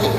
I